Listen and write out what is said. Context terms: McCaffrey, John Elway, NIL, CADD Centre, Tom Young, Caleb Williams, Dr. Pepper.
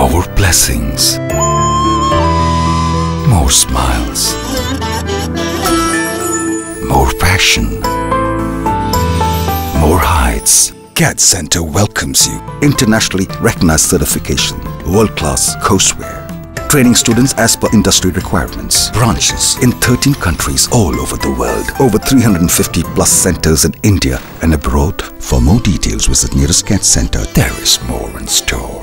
our blessings, more smiles, more passion, more heights. CADD Centre welcomes you. Internationally recognized certification, world-class courseware, training students as per industry requirements, branches in 13 countries all over the world, over 350 plus centers in India and abroad. For more details, visit nearest CADD Centre. There is more in store.